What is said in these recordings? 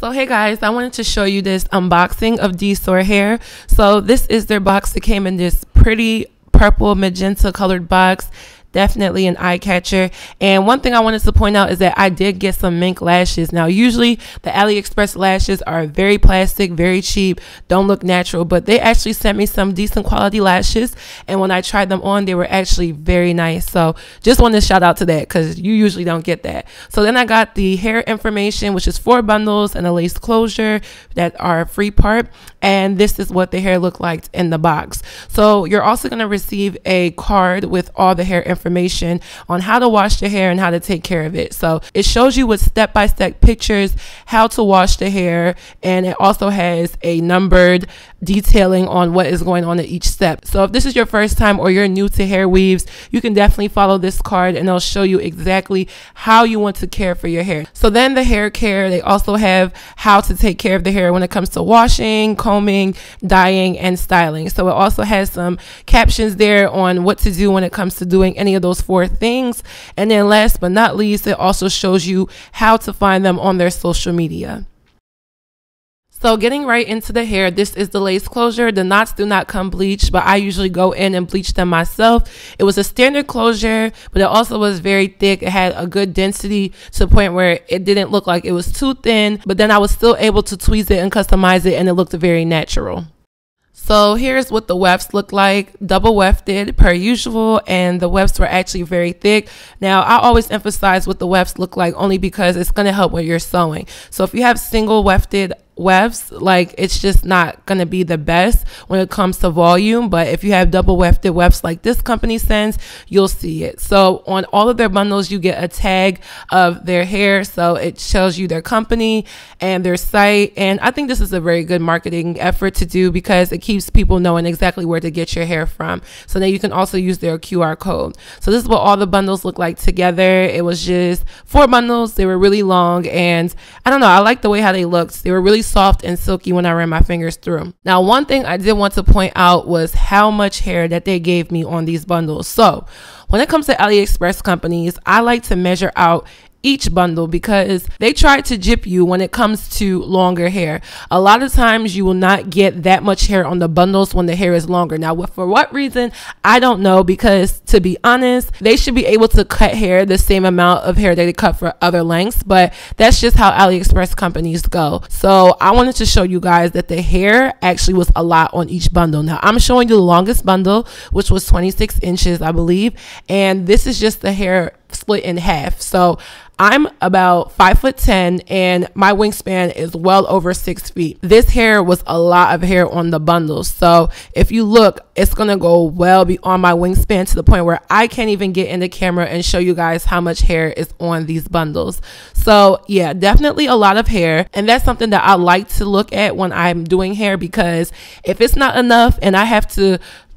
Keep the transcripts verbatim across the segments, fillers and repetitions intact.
So hey guys, I wanted to show you this unboxing of Dsoar Hair. So this is their box that came in this pretty purple magenta colored box. Definitely an eye catcher. And one thing I wanted to point out is that I did get some mink lashes. Now usually the AliExpress lashes are very plastic, very cheap, don't look natural, but they actually sent me some decent quality lashes, and when I tried them on they were actually very nice. So just wanted to shout out to that because you usually don't get that. So then I got the hair information, which is four bundles and a lace closure that are a free part, and this is what the hair looked like in the box. So you're also going to receive a card with all the hair information information on how to wash your hair and how to take care of it. So it shows you with step-by-step pictures how to wash the hair, and it also has a numbered detailing on what is going on at each step. So if this is your first time or you're new to hair weaves, you can definitely follow this card and it'll show you exactly how you want to care for your hair. So then the hair care, they also have how to take care of the hair when it comes to washing, combing, dyeing, and styling. So it also has some captions there on what to do when it comes to doing any of those four things. And then last but not least, it also shows you how to find them on their social media. So getting right into the hair, this is the lace closure. The knots do not come bleached, but I usually go in and bleach them myself. It was a standard closure, but it also was very thick. It had a good density to the point where it didn't look like it was too thin, but then I was still able to tweeze it and customize it, and it looked very natural. So here's what the wefts look like, double wefted per usual, and the wefts were actually very thick. Now I always emphasize what the wefts look like only because it's going to help when you're sewing. So if you have single wefted wefts, like it's just not going to be the best when it comes to volume, but if you have double wefted wefts like this company sends, you'll see it. So on all of their bundles you get a tag of their hair, so it shows you their company and their site, and I think this is a very good marketing effort to do because it keeps people knowing exactly where to get your hair from. So then you can also use their Q R code. So this is what all the bundles look like together. It was just four bundles. They were really long, and I don't know, I like the way how they looked. They were really soft and silky when I ran my fingers through. Now one thing I did want to point out was how much hair that they gave me on these bundles. So when it comes to AliExpress companies, I like to measure out each bundle because they try to gyp you when it comes to longer hair. A lot of times you will not get that much hair on the bundles when the hair is longer. Now for what reason, I don't know, because to be honest, they should be able to cut hair the same amount of hair that they cut for other lengths, but that's just how AliExpress companies go. So I wanted to show you guys that the hair actually was a lot on each bundle. Now I'm showing you the longest bundle, which was twenty-six inches, I believe, and this is just the hair split in half. So I'm about five foot ten and my wingspan is well over six feet. This hair was a lot of hair on the bundles, so if you look, it's gonna go well beyond my wingspan to the point where I can't even get in the camera and show you guys how much hair is on these bundles. So yeah, definitely a lot of hair, and that's something that I like to look at when I'm doing hair, because if it's not enough and I have to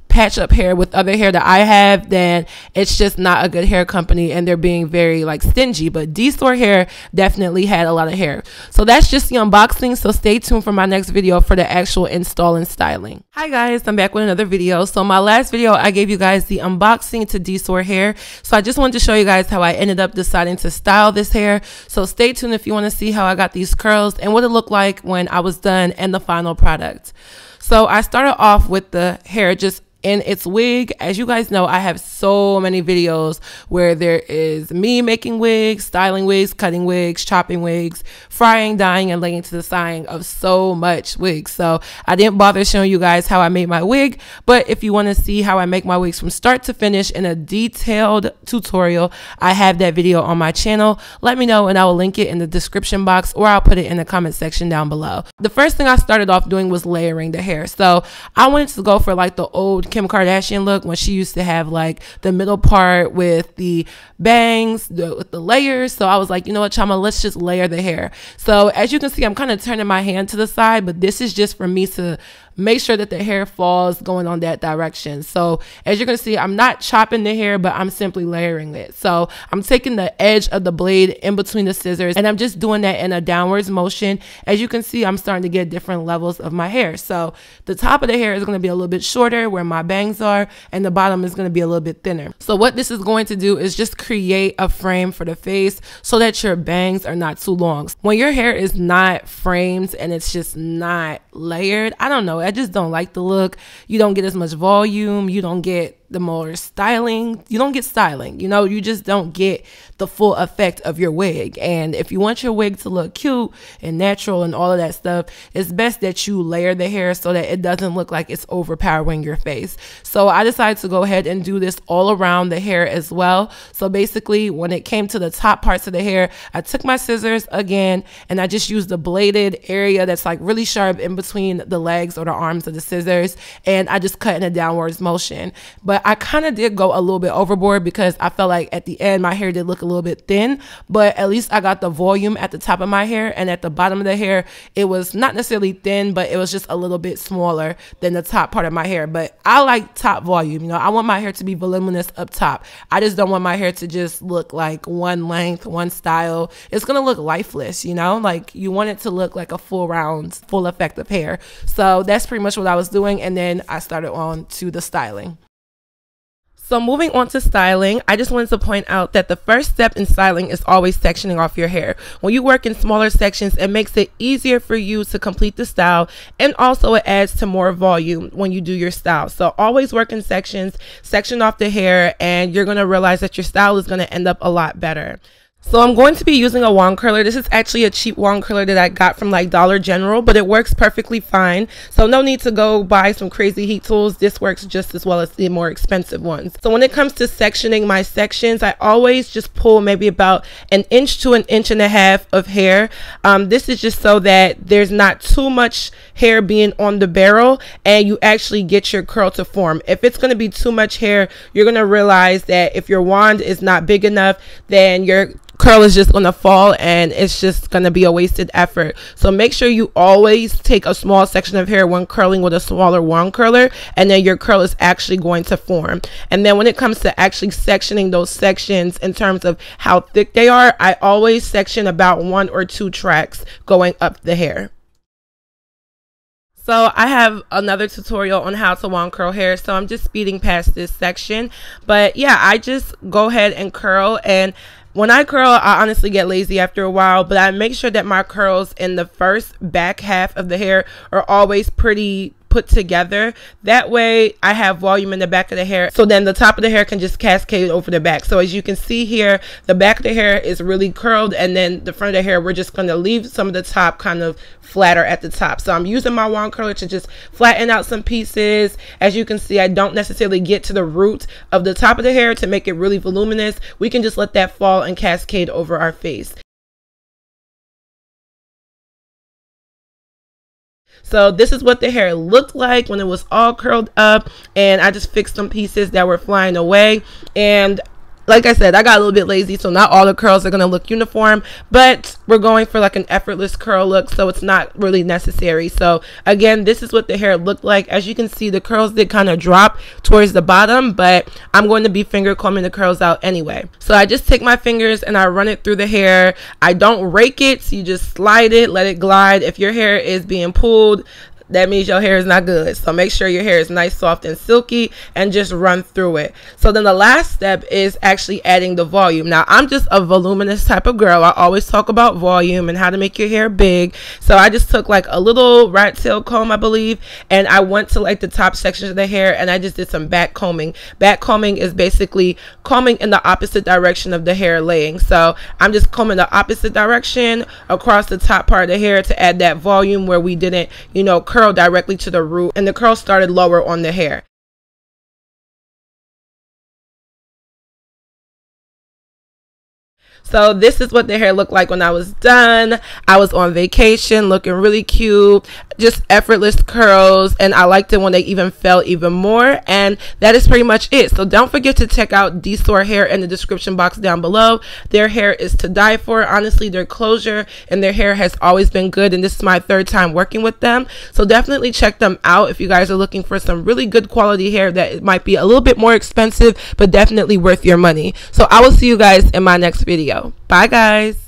patch up hair with other hair that I have, then it's just not a good hair company and they're being very like stingy. But Dsoar Hair definitely had a lot of hair. So that's just the unboxing, so stay tuned for my next video for the actual install and styling. Hi guys, I'm back with another video. So my last video I gave you guys the unboxing to Dsoar Hair, so I just wanted to show you guys how I ended up deciding to style this hair. So stay tuned if you want to see how I got these curls and what it looked like when I was done and the final product. So I started off with the hair just in its wig. As you guys know, I have so many videos where there is me making wigs, styling wigs, cutting wigs, chopping wigs, frying, dyeing, and laying to the side of so much wigs. So I didn't bother showing you guys how I made my wig, but if you want to see how I make my wigs from start to finish in a detailed tutorial, I have that video on my channel. Let me know and I will link it in the description box, or I'll put it in the comment section down below. The first thing I started off doing was layering the hair. So I wanted to go for like the old Kim Kardashian look when she used to have like the middle part with the bangs, the, with the layers. So I was like, you know what, Chama, let's just layer the hair. So as you can see, I'm kind of turning my hand to the side, but this is just for me to make sure that the hair falls going on that direction. So as you're going to see, I'm not chopping the hair, but I'm simply layering it. So I'm taking the edge of the blade in between the scissors, and I'm just doing that in a downwards motion. As you can see, I'm starting to get different levels of my hair. So the top of the hair is going to be a little bit shorter where my bangs are, and the bottom is going to be a little bit thinner. So what this is going to do is just create a frame for the face so that your bangs are not too long. When your hair is not framed and it's just not layered, I don't know, I just don't like the look. You don't get as much volume, you don't get the more styling, you don't get styling, you know, you just don't get the full effect of your wig. And if you want your wig to look cute and natural and all of that stuff, it's best that you layer the hair so that it doesn't look like it's overpowering your face. So I decided to go ahead and do this all around the hair as well. So basically when it came to the top parts of the hair, I took my scissors again and I just used the bladed area that's like really sharp in between the legs or the arms of the scissors, and I just cut in a downwards motion. But I kind of did go a little bit overboard because I felt like at the end my hair did look a little bit thin, but at least I got the volume at the top of my hair, and at the bottom of the hair it was not necessarily thin, but it was just a little bit smaller than the top part of my hair. But I like top volume, you know, I want my hair to be voluminous up top. I just don't want my hair to just look like one length, one style. It's gonna look lifeless, you know, like you want it to look like a full round, full effect of hair. So that's pretty much what I was doing, and then I started on to the styling. So moving on to styling, I just wanted to point out that the first step in styling is always sectioning off your hair. When you work in smaller sections, it makes it easier for you to complete the style, and also it adds to more volume when you do your style. So always work in sections, section off the hair, and you're going to realize that your style is going to end up a lot better. So I'm going to be using a wand curler. This is actually a cheap wand curler that I got from like Dollar General, but it works perfectly fine. So no need to go buy some crazy heat tools. This works just as well as the more expensive ones. So when it comes to sectioning my sections, I always just pull maybe about an inch to an inch and a half of hair. Um, this is just so that there's not too much hair being on the barrel and you actually get your curl to form. If it's going to be too much hair, you're going to realize that if your wand is not big enough, then your curl is just going to fall and it's just going to be a wasted effort. So make sure you always take a small section of hair when curling with a smaller wand curler, and then your curl is actually going to form. And then when it comes to actually sectioning those sections in terms of how thick they are, I always section about one or two tracks going up the hair. So I have another tutorial on how to wand curl hair, so I'm just speeding past this section. But yeah, I just go ahead and curl, and when I curl, I honestly get lazy after a while, but I make sure that my curls in the first back half of the hair are always pretty put together. That way I have volume in the back of the hair, so then the top of the hair can just cascade over the back. So as you can see here, the back of the hair is really curled, and then the front of the hair, we're just going to leave some of the top kind of flatter at the top. So I'm using my wand curler to just flatten out some pieces. As you can see, I don't necessarily get to the root of the top of the hair to make it really voluminous. We can just let that fall and cascade over our face. So this is what the hair looked like when it was all curled up, and I just fixed some pieces that were flying away. And like I said, I got a little bit lazy, so not all the curls are going to look uniform, but we're going for like an effortless curl look, so it's not really necessary. So again, this is what the hair looked like. As you can see, the curls did kind of drop towards the bottom, but I'm going to be finger combing the curls out anyway. So I just take my fingers and I run it through the hair. I don't rake it, so you just slide it, let it glide. If your hair is being pulled, that means your hair is not good. So make sure your hair is nice, soft, and silky, and just run through it. So then the last step is actually adding the volume. Now I'm just a voluminous type of girl. I always talk about volume and how to make your hair big. So I just took like a little rat tail comb, I believe, and I went to like the top sections of the hair, and I just did some back combing. Back combing is basically combing in the opposite direction of the hair laying. So I'm just combing the opposite direction across the top part of the hair to add that volume where we didn't, you know, curl directly to the root, and the curl started lower on the hair. So this is what the hair looked like when I was done. I was on vacation, looking really cute. just effortless curls, and I liked it when they even fell even more. And that is pretty much it. So don't forget to check out Dsoar Hair in the description box down below. Their hair is to die for. Honestly, their closure and their hair has always been good, and this is my third time working with them, so definitely check them out if you guys are looking for some really good quality hair that it might be a little bit more expensive but definitely worth your money. So I will see you guys in my next video. Bye guys.